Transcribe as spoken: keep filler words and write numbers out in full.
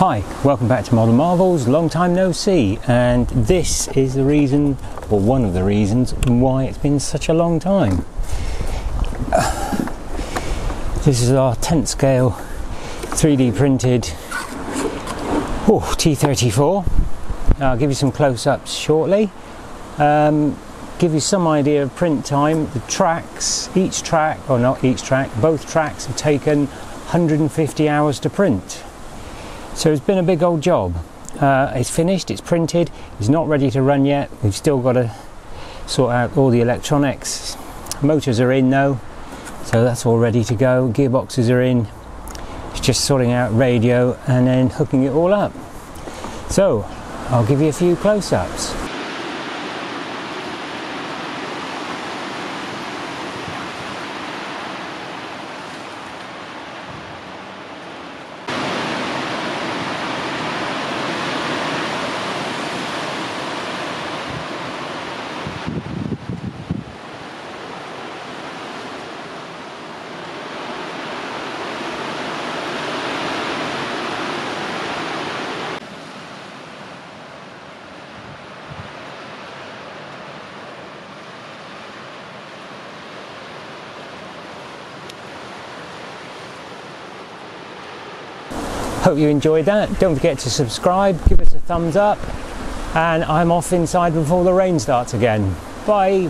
Hi, welcome back to Model Marvels, long time no see, and this is the reason, or one of the reasons, why it's been such a long time. Uh, this is our tenth scale three D printed oh, T thirty-four. I'll give you some close-ups shortly, um, give you some idea of print time. The tracks, each track, or not each track, both tracks have taken one hundred fifty hours to print. So it's been a big old job. Uh, it's finished, it's printed, it's not ready to run yet. We've still got to sort out all the electronics. Motors are in though, so that's all ready to go. Gearboxes are in. It's just sorting out radio and then hooking it all up. So I'll give you a few close-ups. Hope you enjoyed that. Don't forget to subscribe, give us a thumbs up, and I'm off inside before the rain starts again. Bye.